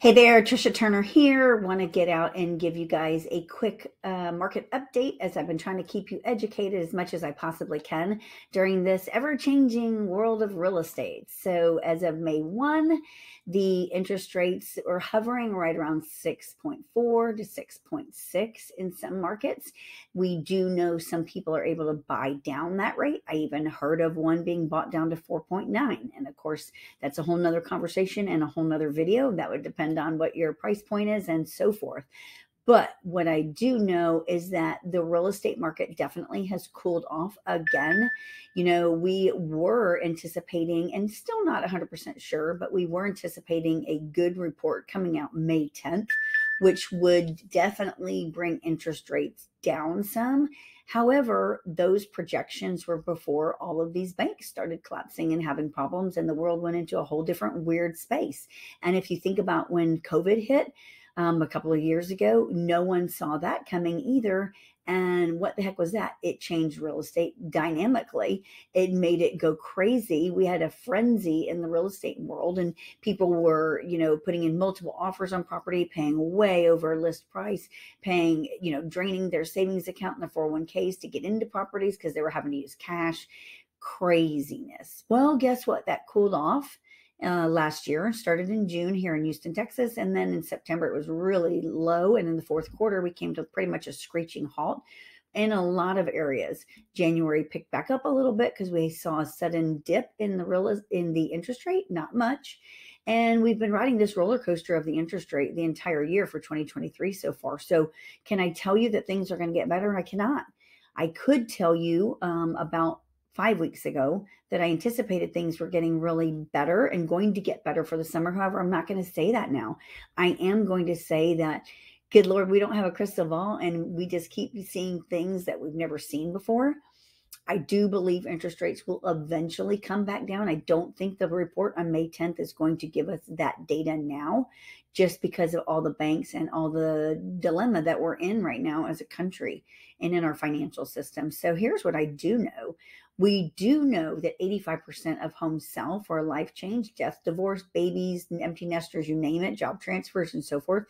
Hey there, Trisha Turner here. Want to get out and give you guys a quick market update as I've been trying to keep you educated as much as I possibly can during this ever-changing world of real estate. So as of May 1, the interest rates are hovering right around 6.4 to 6.6 in some markets. We do know some people are able to buy down that rate. I even heard of one being bought down to 4.9. And of course, that's a whole nother conversation and a whole nother video. That would depend on what your price point is and so forth. But what I do know is that the real estate market definitely has cooled off again. You know, we were anticipating, and still not 100% sure, but we were anticipating a good report coming out May 10th, which would definitely bring interest rates down some. However, those projections were before all of these banks started collapsing and having problems, and the world went into a whole different weird space. And if you think about when COVID hit, a couple of years ago, no one saw that coming either. And what the heck was that? It changed real estate dynamically. It made it go crazy. We had a frenzy in the real estate world, and people were, you know, putting in multiple offers on property, paying way over list price, paying, you know, draining their savings account in the 401ks to get into properties because they were having to use cash. Craziness. Well, guess what? That cooled off. Last year, started in June here in Houston, Texas. And then in September, it was really low. And in the fourth quarter, we came to pretty much a screeching halt in a lot of areas. January picked back up a little bit because we saw a sudden dip in the interest rate, not much. And we've been riding this roller coaster of the interest rate the entire year for 2023 so far. So can I tell you that things are going to get better? I cannot. I could tell you about 5 weeks ago that I anticipated things were getting really better and going to get better for the summer. However, I'm not going to say that now. I am going to say that, good Lord, we don't have a crystal ball and we just keep seeing things that we've never seen before. I do believe interest rates will eventually come back down. I don't think the report on May 10th is going to give us that data now, just because of all the banks and all the dilemma that we're in right now as a country and in our financial system. So here's what I do know. We do know that 85% of homes sell for a life change, death, divorce, babies, empty nesters, you name it, job transfers and so forth.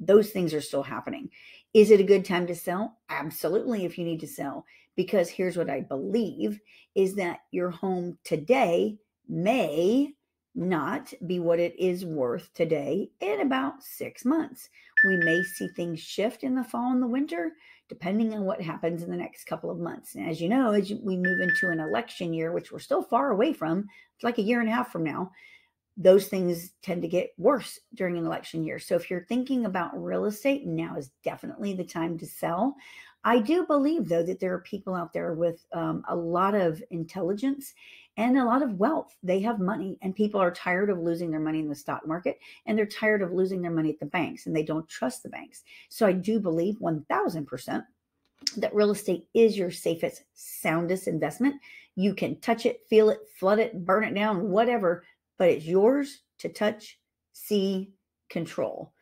Those things are still happening. Is it a good time to sell? Absolutely, if you need to sell, because here's what I believe is that your home today may not be what it is worth today in about 6 months. We may see things shift in the fall and the winter, depending on what happens in the next couple of months. And as you know, as we move into an election year, which we're still far away from, it's like a year and a half from now, those things tend to get worse during an election year. So if you're thinking about real estate, now is definitely the time to sell. I do believe, though, that there are people out there with a lot of intelligence and a lot of wealth. They have money, and people are tired of losing their money in the stock market, and they're tired of losing their money at the banks, and they don't trust the banks. So I do believe 1000% that real estate is your safest, soundest investment. You can touch it, feel it, flood it, burn it down, whatever. But it's yours to touch, see, control.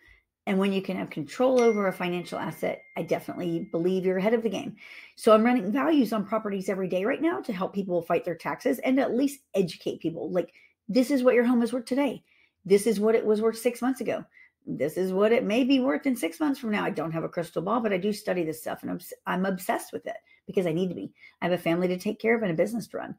And when you can have control over a financial asset, I definitely believe you're ahead of the game. So I'm running values on properties every day right now to help people fight their taxes and at least educate people. Like, this is what your home is worth today. This is what it was worth 6 months ago. This is what it may be worth in 6 months from now. I don't have a crystal ball, but I do study this stuff, and I'm obsessed with it because I need to be. I have a family to take care of and a business to run.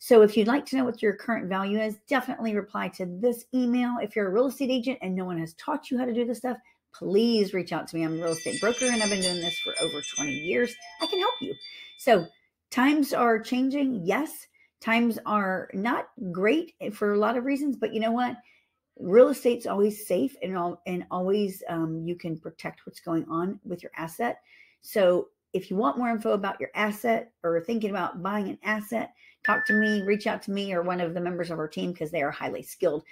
So if you'd like to know what your current value is, definitely reply to this email. If you're a real estate agent and no one has taught you how to do this stuff, please reach out to me. I'm a real estate broker, and I've been doing this for over 20 years. I can help you. So times are changing. Yes, times are not great for a lot of reasons, but you know what? Real estate's always safe and always you can protect what's going on with your asset. So if you want more info about your asset or thinking about buying an asset, talk to me, reach out to me or one of the members of our team because they are highly skilled.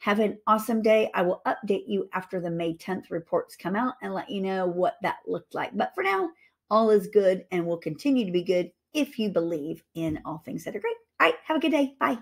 Have an awesome day. I will update you after the May 10th reports come out and let you know what that looked like. But for now, all is good and will continue to be good if you believe in all things that are great. All right, have a good day. Bye.